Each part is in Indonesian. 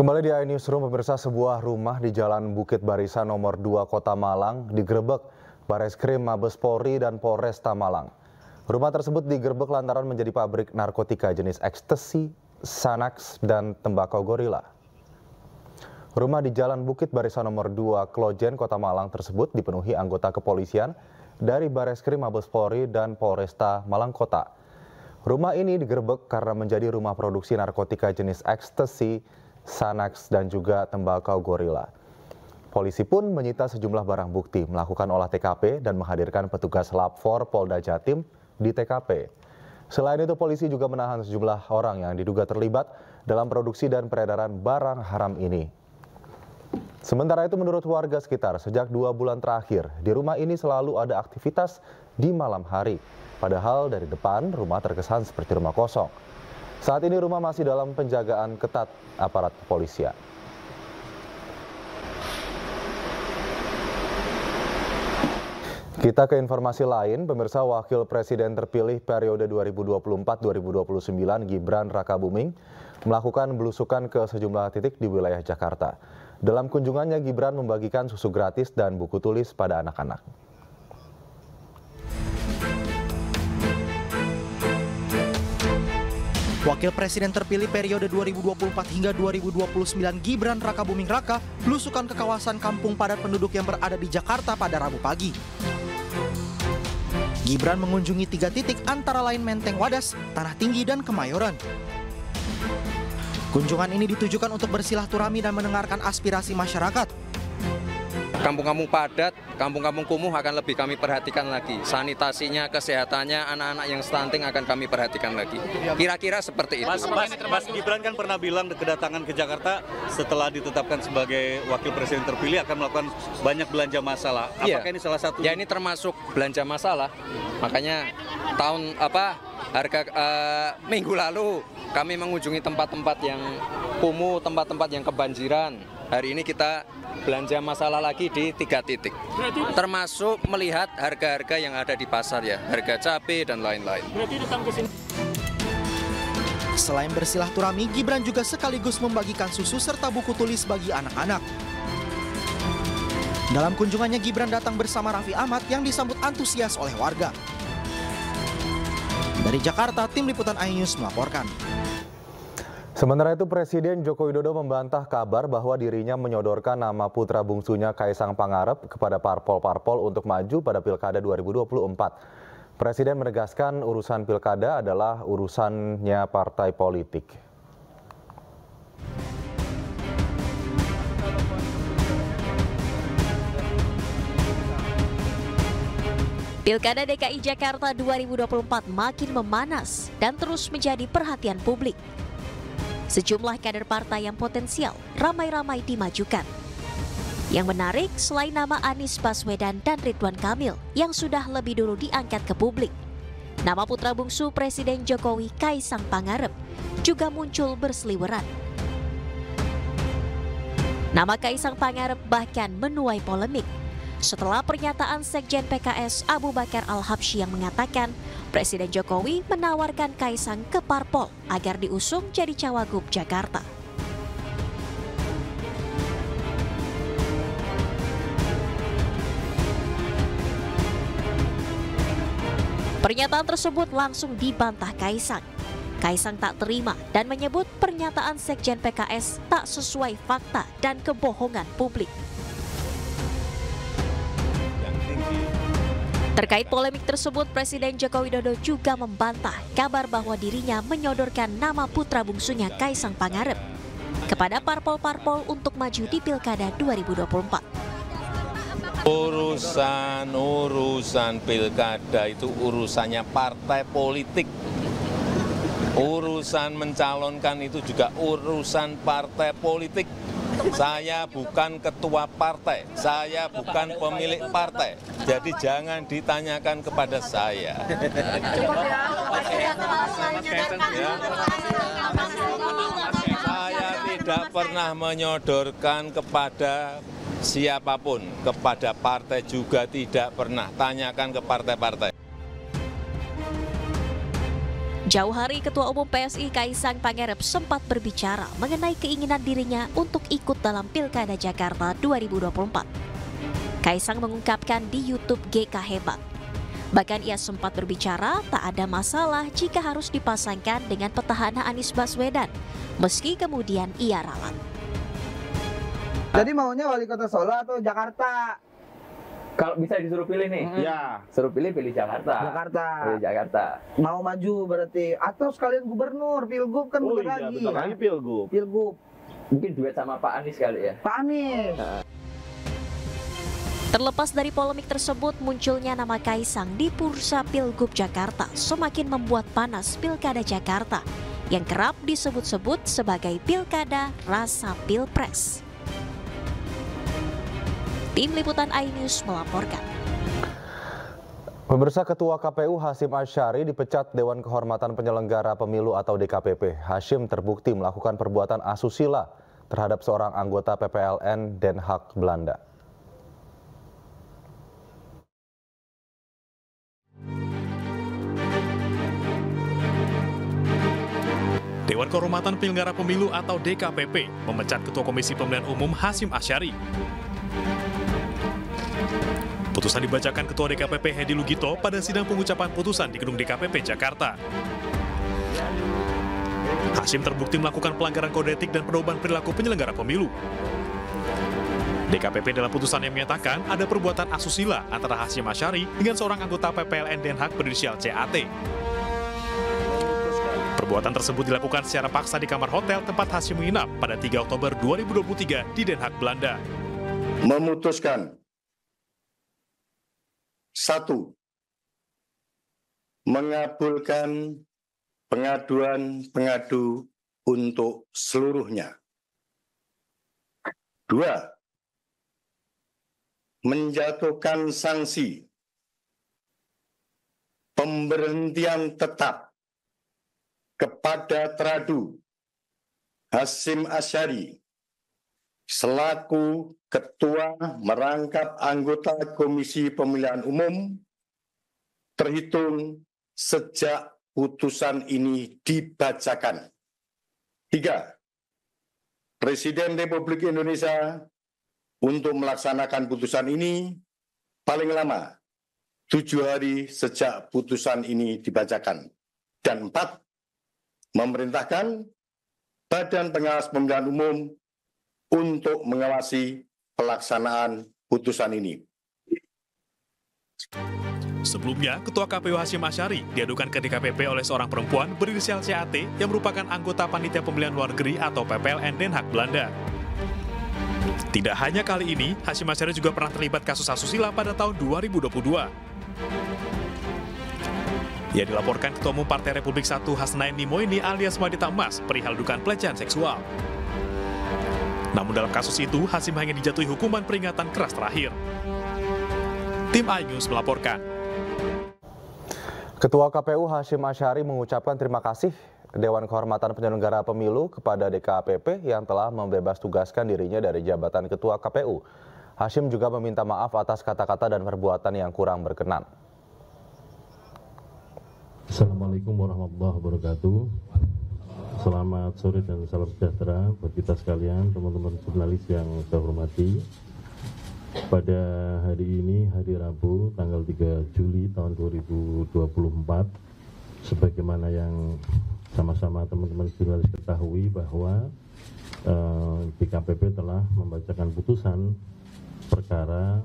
Kembali di iNews Room, pemirsa, sebuah rumah di Jalan Bukit Barisan nomor 2 Kota Malang digerebek Bareskrim Mabes Polri dan Polresta Malang. Rumah tersebut digerebek lantaran menjadi pabrik narkotika jenis ekstasi, Xanax, dan tembakau gorila. Rumah di Jalan Bukit Barisan nomor 2 Klojen Kota Malang tersebut dipenuhi anggota kepolisian dari Bareskrim Mabes Polri dan Polresta Malang Kota. Rumah ini digerebek karena menjadi rumah produksi narkotika jenis ekstasi, Xanax, dan juga tembakau gorila. Polisi pun menyita sejumlah barang bukti, melakukan olah TKP dan menghadirkan petugas Labfor Polda Jatim di TKP. Selain itu, polisi juga menahan sejumlah orang yang diduga terlibat dalam produksi dan peredaran barang haram ini. Sementara itu, menurut warga sekitar, sejak 2 bulan terakhir di rumah ini selalu ada aktivitas di malam hari. Padahal dari depan rumah terkesan seperti rumah kosong. Saat ini rumah masih dalam penjagaan ketat aparat kepolisian. Kita ke informasi lain, pemirsa. Wakil Presiden terpilih periode 2024-2029 Gibran Rakabuming melakukan belusukan ke sejumlah titik di wilayah Jakarta. Dalam kunjungannya, Gibran membagikan susu gratis dan buku tulis pada anak-anak. Wakil Presiden terpilih periode 2024 hingga 2029 Gibran Rakabuming Raka belusukan ke kawasan kampung padat penduduk yang berada di Jakarta pada Rabu pagi. Gibran mengunjungi 3 titik antara lain Menteng Wadas, Tanah Tinggi, dan Kemayoran. Kunjungan ini ditujukan untuk bersilaturahmi dan mendengarkan aspirasi masyarakat. Kampung-kampung padat, kampung-kampung kumuh akan lebih kami perhatikan lagi. Sanitasinya, kesehatannya, anak-anak yang stunting akan kami perhatikan lagi. Kira-kira seperti itu. Mas Gibran kan pernah bilang kedatangan ke Jakarta setelah ditetapkan sebagai wakil presiden terpilih akan melakukan banyak belanja masalah. Apakah ini salah satu? Ya, ini termasuk belanja masalah. Makanya minggu lalu kami mengunjungi tempat-tempat yang kumuh, tempat-tempat yang kebanjiran. Hari ini kita belanja masalah lagi di 3 titik, termasuk melihat harga-harga yang ada di pasar, ya, harga cabai dan lain-lain. Selain bersilaturahmi, Gibran juga sekaligus membagikan susu serta buku tulis bagi anak-anak. Dalam kunjungannya, Gibran datang bersama Raffi Ahmad yang disambut antusias oleh warga. Dari Jakarta, tim liputan iNews melaporkan. Sementara itu, Presiden Joko Widodo membantah kabar bahwa dirinya menyodorkan nama putra bungsunya Kaesang Pangarep kepada parpol-parpol untuk maju pada Pilkada 2024. Presiden menegaskan urusan Pilkada adalah urusannya partai politik. Pilkada DKI Jakarta 2024 makin memanas dan terus menjadi perhatian publik. Sejumlah kader partai yang potensial ramai-ramai dimajukan. Yang menarik, selain nama Anies Baswedan dan Ridwan Kamil yang sudah lebih dulu diangkat ke publik, nama putra bungsu Presiden Jokowi Kaesang Pangarep juga muncul berseliweran. Nama Kaesang Pangarep bahkan menuai polemik setelah pernyataan Sekjen PKS Abu Bakar Al-Habsyi yang mengatakan Presiden Jokowi menawarkan Kaesang ke parpol agar diusung jadi Cawagup Jakarta. Pernyataan tersebut langsung dibantah Kaesang. Kaesang tak terima dan menyebut pernyataan Sekjen PKS tak sesuai fakta dan kebohongan publik. Terkait polemik tersebut, Presiden Joko Widodo juga membantah kabar bahwa dirinya menyodorkan nama putra bungsunya Kaesang Pangarep kepada parpol-parpol untuk maju di Pilkada 2024. Urusan Pilkada itu urusannya partai politik. Urusan mencalonkan itu juga urusan partai politik. Saya bukan ketua partai, saya bukan pemilik partai, jadi jangan ditanyakan kepada saya. Saya tidak pernah menyodorkan kepada siapapun, kepada partai juga tidak pernah, tanyakan ke partai-partai. Jauh hari, Ketua Umum PSI Kaesang Pangarep sempat berbicara mengenai keinginan dirinya untuk ikut dalam Pilkada Jakarta 2024. Kaesang mengungkapkan di YouTube GK Hebat. Bahkan ia sempat berbicara tak ada masalah jika harus dipasangkan dengan petahana Anies Baswedan, meski kemudian ia ralat. Jadi maunya wali kota Solo atau Jakarta? Kalau bisa disuruh pilih nih, ya suruh pilih Jakarta. Pilih Jakarta. Mau maju berarti, atau sekalian gubernur, pilgub kan bentar lagi. Bentar lagi pilgub. Mungkin duet sama Pak Anies kali ya. Pak Anies. Terlepas dari polemik tersebut, munculnya nama Kaesang di bursa pilgub Jakarta semakin membuat panas Pilkada Jakarta yang kerap disebut-sebut sebagai pilkada rasa pilpres. Tim Liputan iNews melaporkan. Pemirsa, Ketua KPU Hasyim Asyari dipecat Dewan Kehormatan Penyelenggara Pemilu atau DKPP. Hasyim terbukti melakukan perbuatan asusila terhadap seorang anggota PPLN Den Haag, Belanda. Dewan Kehormatan Penyelenggara Pemilu atau DKPP memecat Ketua Komisi Pemilihan Umum Hasyim Asyari. Putusan dibacakan Ketua DKPP Heddy Lugito pada sidang pengucapan putusan di Gedung DKPP Jakarta. Hasyim terbukti melakukan pelanggaran kode etik dan pedoman perilaku penyelenggara pemilu. DKPP dalam putusannya menyatakan ada perbuatan asusila antara Hasyim Asyari dengan seorang anggota PPLN Den Haag berinisial CAT. Perbuatan tersebut dilakukan secara paksa di kamar hotel tempat Hasyim menginap pada 3 Oktober 2023 di Den Haag, Belanda. Memutuskan 1. Mengabulkan pengaduan pengadu untuk seluruhnya. 2. Menjatuhkan sanksi pemberhentian tetap kepada Tradu Hasyim Asyari selaku Ketua merangkap anggota Komisi Pemilihan Umum terhitung sejak putusan ini dibacakan. 3. Presiden Republik Indonesia untuk melaksanakan putusan ini paling lama 7 hari sejak putusan ini dibacakan. Dan 4. Memerintahkan Badan Pengawas Pemilihan Umum untuk mengawasi pelaksanaan putusan ini. Sebelumnya, Ketua KPU Hasyim Asyari diadukan ke DKPP oleh seorang perempuan berinisial CAT yang merupakan anggota Panitia Pemilihan Luar Negeri atau PPLN Den Haag, Belanda. Tidak hanya kali ini, Hasyim Asyari juga pernah terlibat kasus asusila pada tahun 2022. Ia dilaporkan Ketua Umum Partai Republik 1 Hasnaeni Moein alias Wanita Emas perihal dugaan pelecehan seksual. Namun dalam kasus itu, Hasyim hanya dijatuhi hukuman peringatan keras terakhir. Tim iNews melaporkan. Ketua KPU Hasyim Asyari mengucapkan terima kasih Dewan Kehormatan Penyelenggara Pemilu kepada DKPP yang telah membebas tugaskan dirinya dari jabatan Ketua KPU. Hasyim juga meminta maaf atas kata-kata dan perbuatan yang kurang berkenan. Assalamualaikum warahmatullahi wabarakatuh. Selamat sore dan salam sejahtera buat kita sekalian, teman-teman jurnalis yang saya hormati. Pada hari ini, hari Rabu, tanggal 3 Juli tahun 2024, sebagaimana yang sama-sama teman-teman jurnalis ketahui bahwa DKPP telah membacakan putusan perkara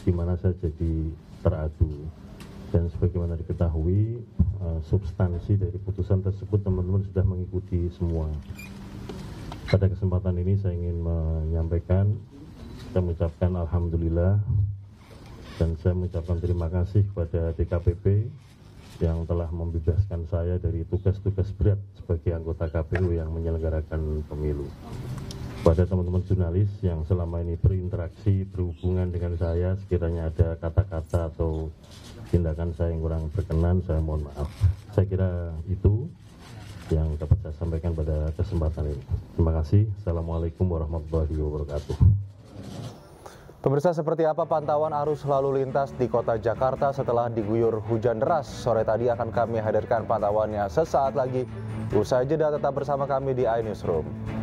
di mana saya jadi teradu. Dan sebagaimana diketahui, substansi dari putusan tersebut teman-teman sudah mengikuti semua. Pada kesempatan ini saya ingin menyampaikan, saya mengucapkan Alhamdulillah, dan saya mengucapkan terima kasih kepada DKPP yang telah membebaskan saya dari tugas-tugas berat sebagai anggota KPU yang menyelenggarakan pemilu. Pada teman-teman jurnalis yang selama ini berinteraksi, berhubungan dengan saya, sekiranya ada kata-kata atau tindakan saya yang kurang berkenan, saya mohon maaf. Saya kira itu yang dapat saya sampaikan pada kesempatan ini. Terima kasih. Assalamualaikum warahmatullahi wabarakatuh. Pemirsa, seperti apa pantauan arus lalu lintas di kota Jakarta setelah diguyur hujan deras? Sore tadi akan kami hadirkan pantauannya sesaat lagi. Usai jeda, tetap bersama kami di iNews Room.